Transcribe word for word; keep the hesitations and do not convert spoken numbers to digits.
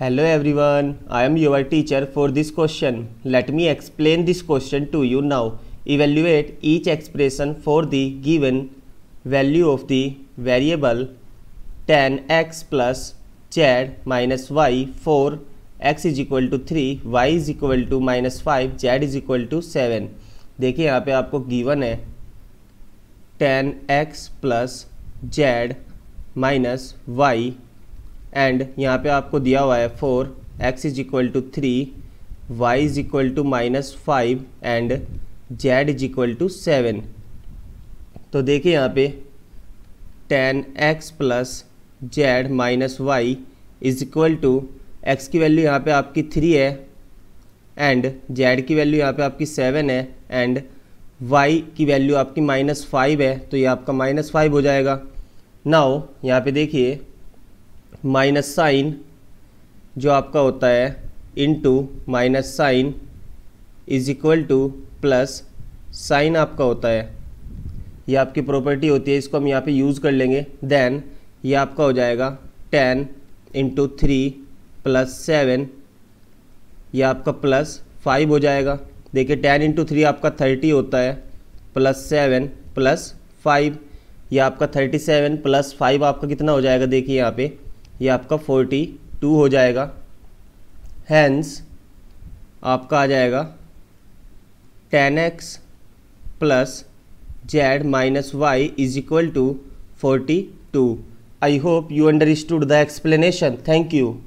Hello everyone, I am your teacher for this question. Let me explain this question to you now. Evaluate each expression for the given value of the variable tan x plus z minus y for x is equal to three, y is equal to minus five, z is equal to seven. देखिए यहाँ पे आपको given है tan x plus z minus y and यहाँ पे आपको दिया हुआ है four, x is equal to three, y is equal to minus five and z is equal to seven. तो देखिए यहाँ पे tan x plus Z minus Y is equal to x की वैल्यू यहाँ पे आपकी थ्री है एंड जेड की वैल्यू यहाँ पे आपकी सेवन है एंड y की वैल्यू आपकी माइनस फाइव है, तो ये आपका माइनस फाइव हो जाएगा. नाउ यहाँ पे देखिए माइनस साइन जो आपका होता है into minus sign is equal to plus sign आपका होता है, ये आपकी प्रॉपर्टी होती है, इसको हम यहाँ पे यूज़ कर लेंगे. देन ये आपका हो जाएगा ten into three plus seven, यह आपका प्लस फाइव हो जाएगा. देखिए टेन इंटू थ्री आपका थर्टी होता है प्लस सेवन प्लस फाइव, यह आपका थर्टी सेवन प्लस फाइव आपका कितना हो जाएगा, देखिए यहाँ पे ये आपका फोर्टी टू हो जाएगा. हैंस आपका आ जाएगा tan x plus Z minus Y is equal to forty two. I hope you understood the explanation. Thank you.